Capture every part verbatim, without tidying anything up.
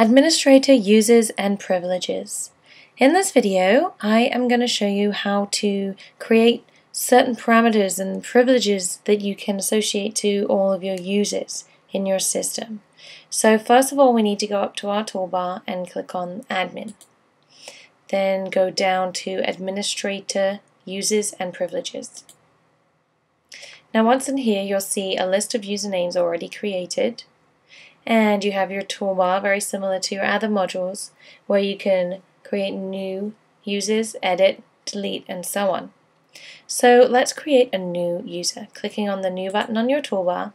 Administrator Users and Privileges. In this video, I am going to show you how to create certain parameters and privileges that you can associate to all of your users in your system. So first of all, we need to go up to our toolbar and click on Admin. Then go down to Administrator, Users and Privileges. Now once in here, you'll see a list of usernames already created, and you have your toolbar very similar to your other modules where you can create new users, edit, delete, and so on. So let's create a new user. Clicking on the New button on your toolbar,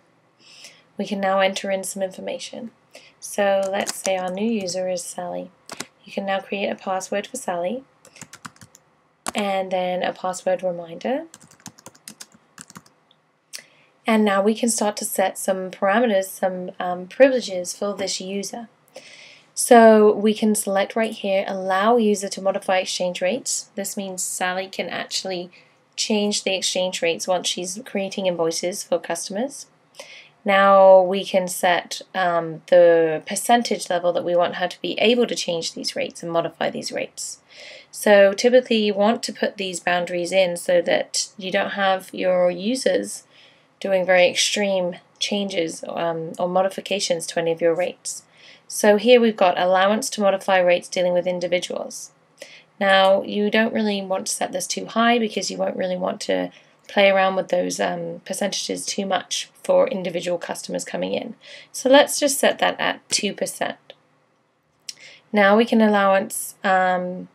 we can now enter in some information. So let's say our new user is Sally. You can now create a password for Sally, and then a password reminder. And now we can start to set some parameters, some um, privileges for this user. So we can select right here, allow user to modify exchange rates. This means Sally can actually change the exchange rates once she's creating invoices for customers. Now we can set um, the percentage level that we want her to be able to change these rates and modify these rates. So typically you want to put these boundaries in so that you don't have your users doing very extreme changes um, or modifications to any of your rates. So here we've got allowance to modify rates dealing with individuals. Now you don't really want to set this too high because you won't really want to play around with those um, percentages too much for individual customers coming in. So let's just set that at two percent. Now we can allowance, um,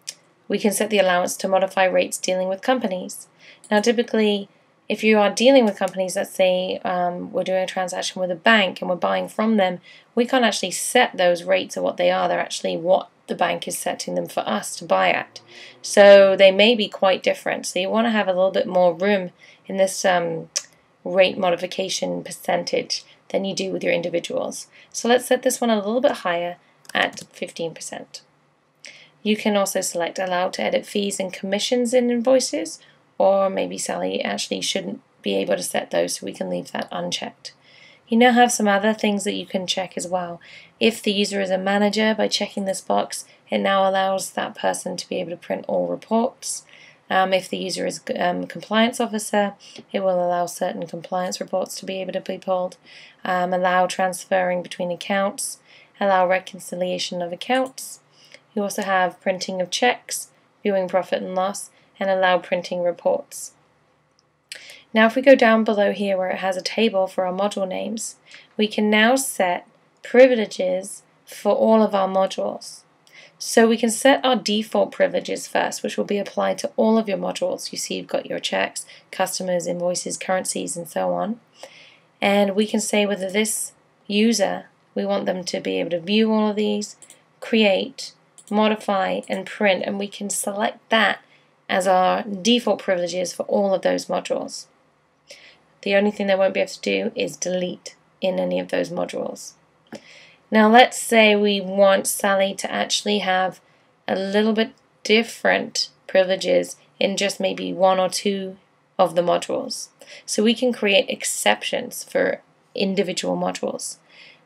we can set the allowance to modify rates dealing with companies. Now typically if you are dealing with companies, let's say um, we're doing a transaction with a bank and we're buying from them, we can't actually set those rates or what they are. They're actually what the bank is setting them for us to buy at. So they may be quite different. So you want to have a little bit more room in this um, rate modification percentage than you do with your individuals. So let's set this one a little bit higher at fifteen percent. You can also select allow to edit fees and commissions in invoices, or maybe Sally actually shouldn't be able to set those, so we can leave that unchecked. You now have some other things that you can check as well. If the user is a manager, by checking this box, it now allows that person to be able to print all reports. Um, if the user is a um, compliance officer, it will allow certain compliance reports to be able to be pulled, um, allow transferring between accounts, allow reconciliation of accounts. You also have printing of checks, viewing profit and loss, and allow printing reports. Now if we go down below here where it has a table for our module names, we can now set privileges for all of our modules. So we can set our default privileges first, which will be applied to all of your modules. You see you've got your checks, customers, invoices, currencies, and so on. And we can say whether this user, we want them to be able to view all of these, create, modify, and print, and we can select that as our default privileges for all of those modules. The only thing they won't be able to do is delete in any of those modules. Now let's say we want Sally to actually have a little bit different privileges in just maybe one or two of the modules. So we can create exceptions for individual modules.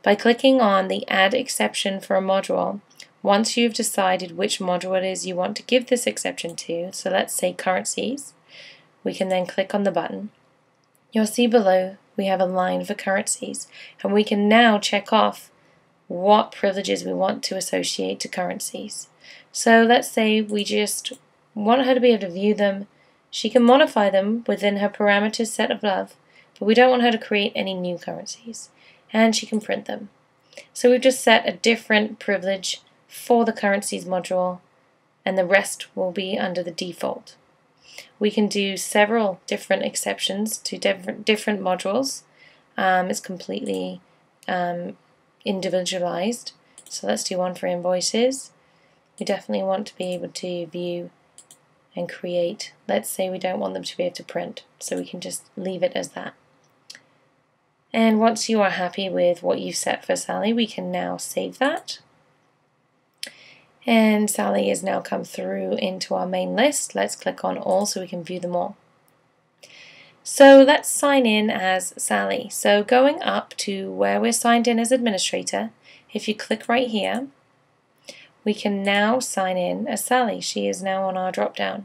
By clicking on the Add Exception for a Module, once you've decided which module it is you want to give this exception to, so let's say currencies, we can then click on the button. You'll see below we have a line for currencies, and we can now check off what privileges we want to associate to currencies. So let's say we just want her to be able to view them. She can modify them within her parameters set above, but we don't want her to create any new currencies, and she can print them. So we've just set a different privilege for the currencies module, and the rest will be under the default. We can do several different exceptions to different, different modules. Um, it's completely um, individualized. So let's do one for invoices. We definitely want to be able to view and create. Let's say we don't want them to be able to print, so we can just leave it as that. And once you are happy with what you've set for Sally, we can now save that. And Sally has now come through into our main list. Let's click on all so we can view them all. So let's sign in as Sally. So going up to where we're signed in as administrator, if you click right here, We can now sign in as Sally. She is now on our drop down.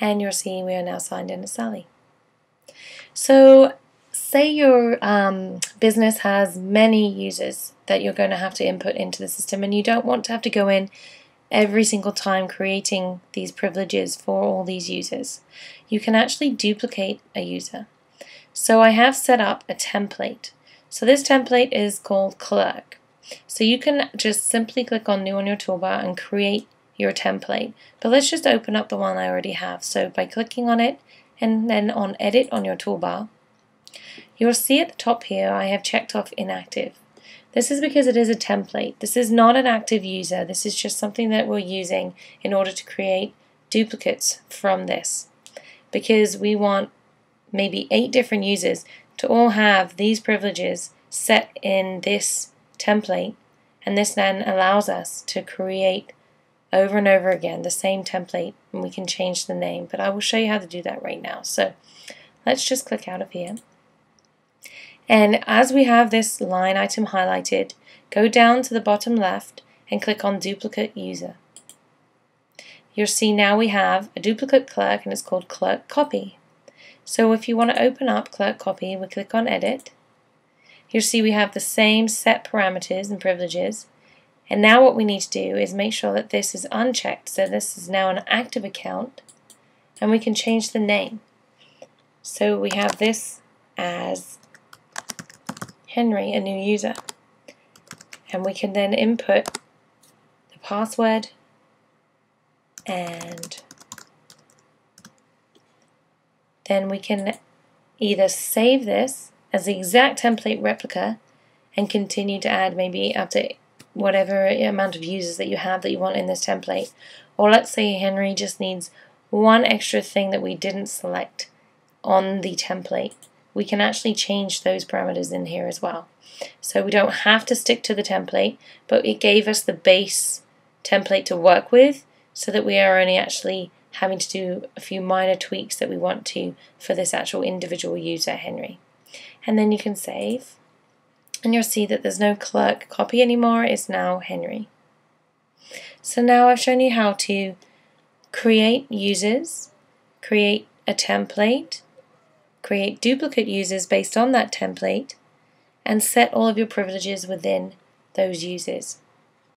And you'll see we are now signed in as Sally. So say your um, business has many users that you're going to have to input into the system, and you don't want to have to go in every single time creating these privileges for all these users. You can actually duplicate a user. So I have set up a template. So this template is called Clerk. So you can just simply click on New on your toolbar and create your template. But let's just open up the one I already have. So by clicking on it and then on Edit on your toolbar, you'll see at the top here I have checked off inactive. This is because it is a template. This is not an active user. This is just something that we're using in order to create duplicates from this, because we want maybe eight different users to all have these privileges set in this template, and this then allows us to create over and over again the same template, and we can change the name, but I will show you how to do that right now. So let's just click out of here. And as we have this line item highlighted, go down to the bottom left and click on Duplicate User. You'll see now we have a duplicate clerk, and it's called Clerk Copy. So if you want to open up Clerk Copy, we click on Edit. You'll see we have the same set parameters and privileges. And now what we need to do is make sure that this is unchecked. So this is now an active account, and we can change the name. So we have this as Henry, a new user, and we can then input the password and then we can either save this as the exact template replica and continue to add maybe up to whatever amount of users that you have that you want in this template, or let's say Henry just needs one extra thing that we didn't select on the template. We can actually change those parameters in here as well. So we don't have to stick to the template, but it gave us the base template to work with, so that we are only actually having to do a few minor tweaks that we want to for this actual individual user, Henry. And then you can save, and you'll see that there's no Clerk Copy anymore, it's now Henry. So now I've shown you how to create users, create a template, create duplicate users based on that template, and set all of your privileges within those users.